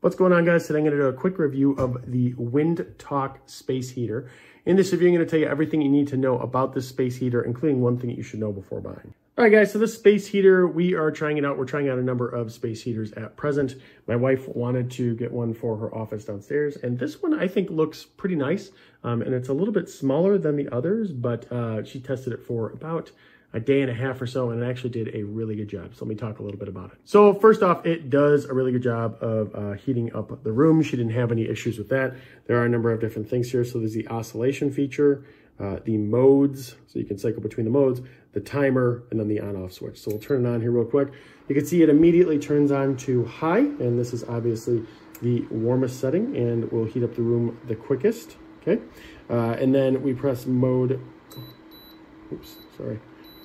What's going on, guys? Today I'm going to do a quick review of the Wind Talk space heater. In this review, I'm going to tell you everything you need to know about this space heater, including one thing that you should know before buying. All right, guys, so this space heater, we are trying it out. We're trying out a number of space heaters at present. My wife wanted to get one for her office downstairs, and this one I think looks pretty nice, and it's a little bit smaller than the others, but she tested it for about a day and a half or so, and it actually did a really good job. So let me talk a little bit about it. So first off, it does a really good job of heating up the room. She didn't have any issues with that. There are a number of different things here. So there's the oscillation feature, the modes, so you can cycle between the modes, the timer, and then the on-off switch. So we'll turn it on here real quick. You can see it immediately turns on to high, and this is obviously the warmest setting, and will heat up the room the quickest, okay? And then we press mode,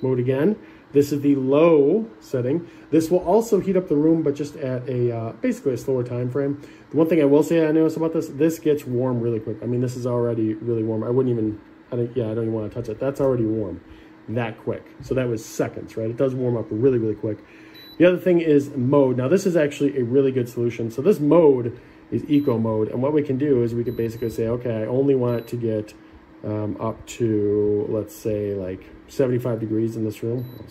mode again. This is the low setting. This will also heat up the room, but just at a basically a slower time frame. The one thing I will say I noticed about this gets warm really quick. I mean, this is already really warm. I don't even want to touch it. That's already warm that quick. So that was seconds, right? It does warm up really, really quick. The other thing is mode. Now this is actually a really good solution. So this mode is eco mode. And what we can do is we can basically say, okay, I only want it to get up to, let's say, like 75 degrees in this room,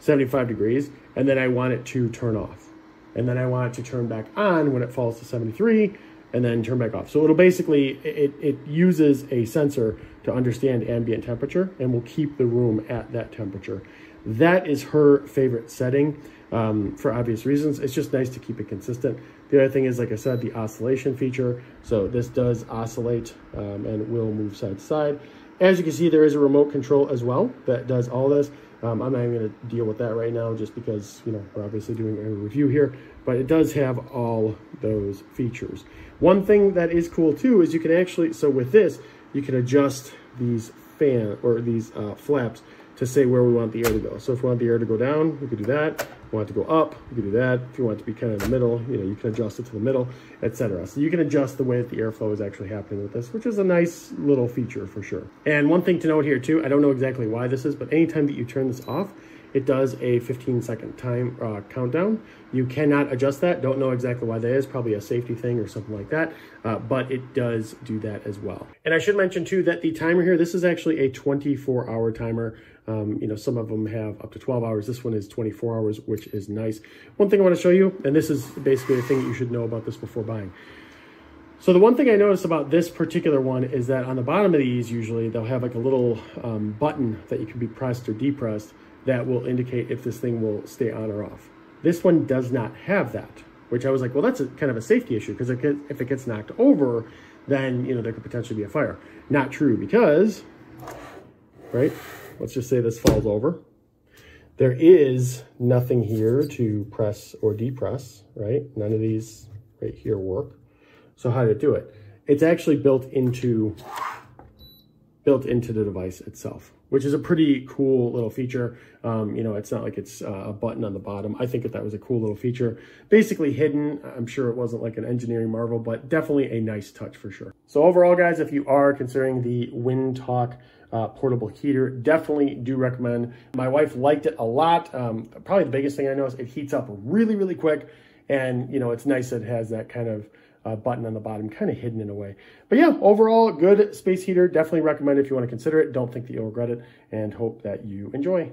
75 degrees, and then I want it to turn off, and then I want it to turn back on when it falls to 73, and then turn back off. So it'll basically, it uses a sensor to understand ambient temperature and will keep the room at that temperature. That is her favorite setting for obvious reasons. It's just nice to keep it consistent. The other thing is, like I said, the oscillation feature. So this does oscillate and will move side to side. As you can see, there is a remote control as well that does all this. I'm not even going to deal with that right now just because, you know, we're obviously doing a review here, but it does have all those features. One thing that is cool too is you can actually, so with this, you can adjust these fan or these flaps to say where we want the air to go. So if we want the air to go down, we could do that. If we want it to go up, we could do that. If you want it to be kind of in the middle, you know, you can adjust it to the middle, etc. So you can adjust the way that the airflow is actually happening with this, which is a nice little feature for sure. And one thing to note here too, I don't know exactly why this is, but anytime that you turn this off, it does a 15-second time countdown. You cannot adjust that. Don't know exactly why that is. Probably a safety thing or something like that, but it does do that as well. And I should mention too that the timer here, this is actually a 24-hour timer. You know, some of them have up to 12 hours. This one is 24 hours, which is nice. One thing I want to show you, and this is basically the thing that you should know about this before buying. So the one thing I noticed about this particular one is that on the bottom of these, usually they'll have like a little button that you can be pressed or depressed that will indicate if this thing will stay on or off. This one does not have that, which I was like, well, that's kind of a safety issue because if it gets knocked over, then, you know, there could potentially be a fire. Not true because, right, let's just say this falls over. There is nothing here to press or depress, right? None of these right here work. So how to do it? It's actually built into the device itself, which is a pretty cool little feature. You know, it's not like it's a button on the bottom. I think that was a cool little feature. Basically hidden. I'm sure it wasn't like an engineering marvel, but definitely a nice touch for sure. So overall, guys, if you are considering the Wind Talk portable heater, definitely do recommend. My wife liked it a lot. Probably the biggest thing I noticed, it heats up really, really quick. And, you know, it's nice that it has that kind of button on the bottom, kind of hidden in a way. But yeah, overall, good space heater. Definitely recommend if you want to consider it. Don't think that you'll regret it, and hope that you enjoy.